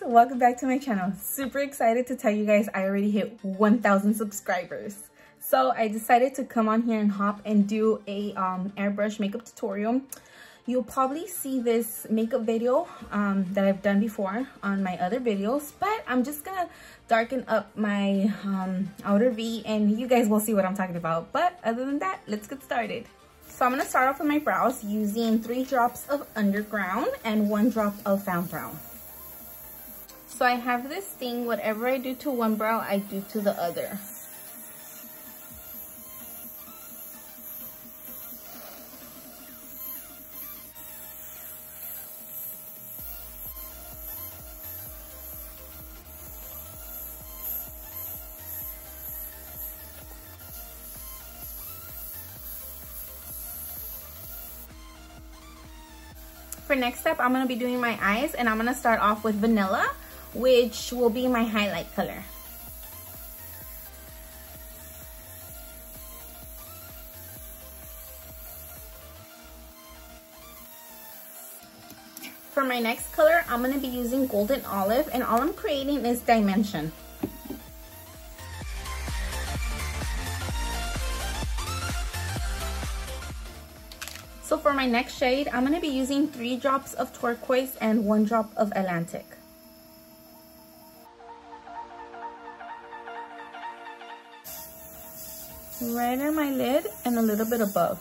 guys, welcome back to my channel. Super excited to tell you guys I already hit 1,000 subscribers. So I decided to come on here and hop and do a airbrush makeup tutorial. You'll probably see this makeup video that I've done before on my other videos, but I'm just gonna darken up my outer V and you guys will see what I'm talking about. But other than that, let's get started. So I'm gonna start off with my brows using 3 drops of Underground and 1 drop of Found Brown. So I have this thing, whatever I do to one brow, I do to the other. For next step, I'm going to be doing my eyes, and I'm going to start off with Vanilla, which will be my highlight color. For my next color, I'm going to be using Golden Olive, and all I'm creating is dimension. So for my next shade, I'm going to be using 3 drops of Turquoise and 1 drop of Atlantic. Right on my lid and a little bit above.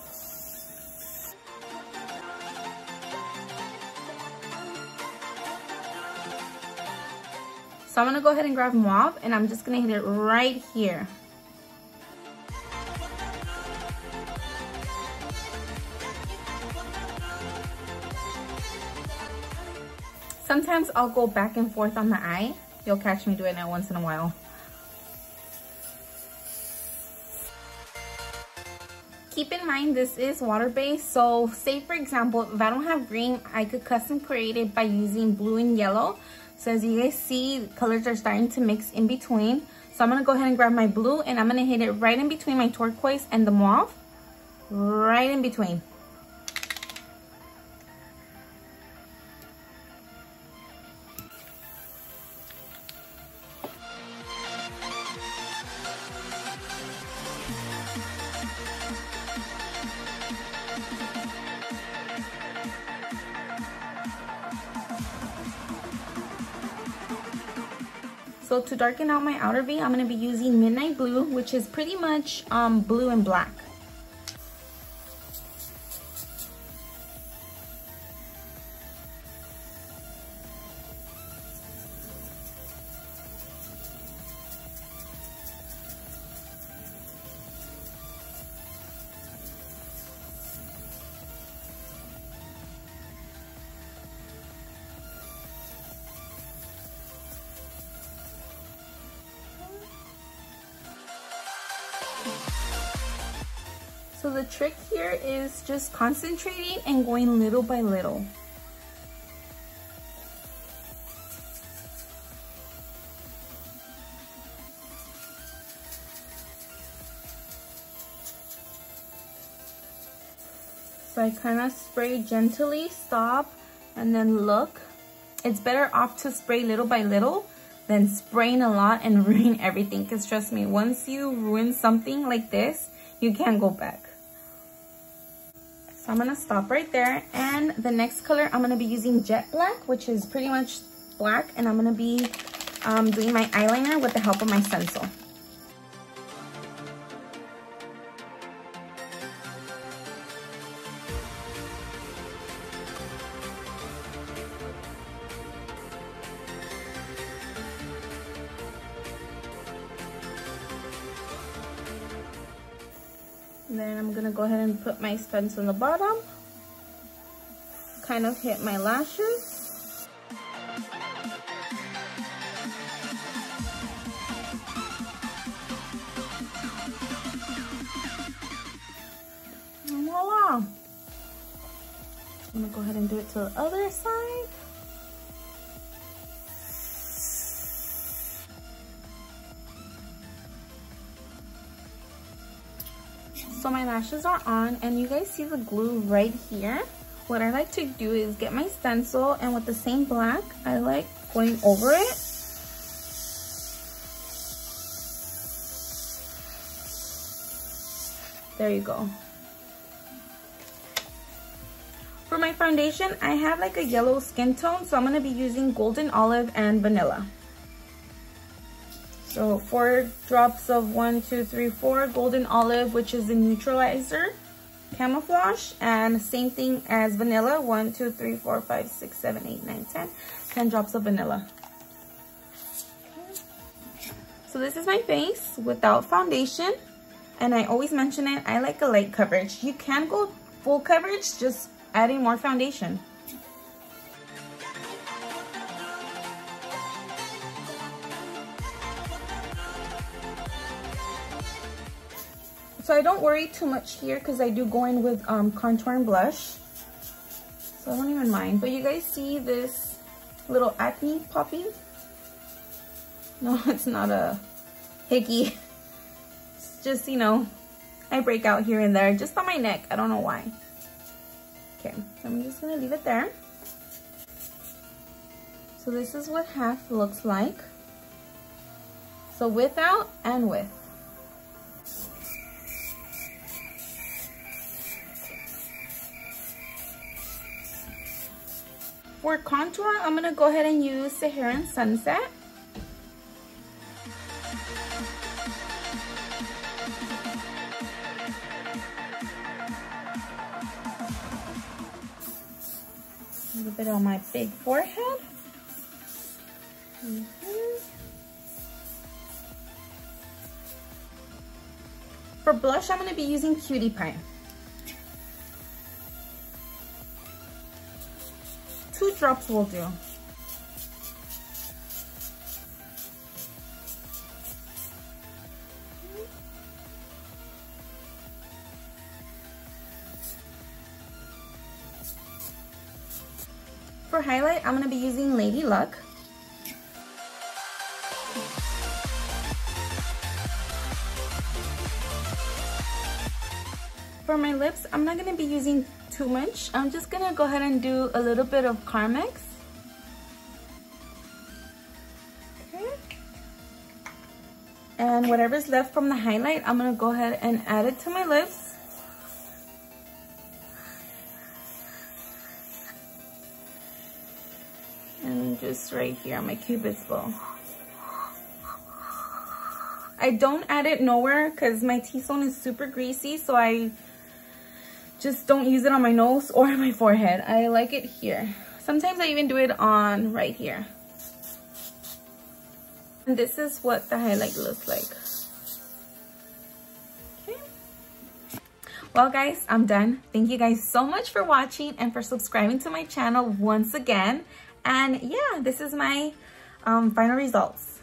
So I'm going to go ahead and grab Mauve and I'm just going to hit it right here. Sometimes I'll go back and forth on the eye. You'll catch me doing that once in a while. Keep in mind this is water-based, so say for example, if I don't have green, I could custom create it by using blue and yellow. So as you guys see, colors are starting to mix in between. So I'm gonna go ahead and grab my blue and I'm gonna hit it right in between my Turquoise and the Mauve. Right in between. So to darken out my outer V, I'm going to be using Midnight Blue, which is pretty much blue and black. So the trick here is just concentrating and going little by little. So I kind of spray gently, stop, and then look. It's better off to spray little by little than spraying a lot and ruin everything. Because trust me, once you ruin something like this, you can't go back. So I'm gonna stop right there. And the next color, I'm gonna be using Jet Black, which is pretty much black. And I'm gonna be doing my eyeliner with the help of my stencil. Then I'm gonna go ahead and put my stencil on the bottom, kind of hit my lashes. And voila! I'm gonna go ahead and do it to the other side. So my lashes are on and you guys see the glue right here. what I like to do is get my stencil, and with the same black, I like going over it. There you go. For my foundation, I have like a yellow skin tone, so I'm going to be using Golden Olive and Vanilla. So 4 drops of 1, 2, 3, 4 Golden Olive, which is a neutralizer, camouflage, and same thing as Vanilla, 1, 2, 3, 4, 5, 6, 7, 8, 9, 10. 10 drops of Vanilla. Okay. So this is my face without foundation. And I always mention it, I like a light coverage. You can go full coverage, just adding more foundation. So I don't worry too much here because I do go in with contour and blush. So I don't even mind. But you guys see this little acne popping? No, it's not a hickey. Just, you know, I break out here and there, just on my neck. I don't know why. Okay, so I'm just gonna leave it there. So this is what half looks like. So without and with. For contour, I'm gonna go ahead and use Saharan Sunset. A little bit on my big forehead. For blush, I'm going to be using Cutie Pie. 2 drops will do. For highlight, I'm going to be using Lady Luck. For my lips, I'm not going to be using too much. I'm just going to go ahead and do a little bit of Carmex. Okay. And whatever's left from the highlight, I'm going to go ahead and add it to my lips. Just right here on my cupid's bow. I don't add it nowhere because my T-zone is super greasy, so I just don't use it on my nose or my forehead. I like it here. Sometimes I even do it on right here. And this is what the highlight looks like. Okay. Well guys, I'm done. Thank you guys so much for watching and for subscribing to my channel once again. And yeah, this is my final results.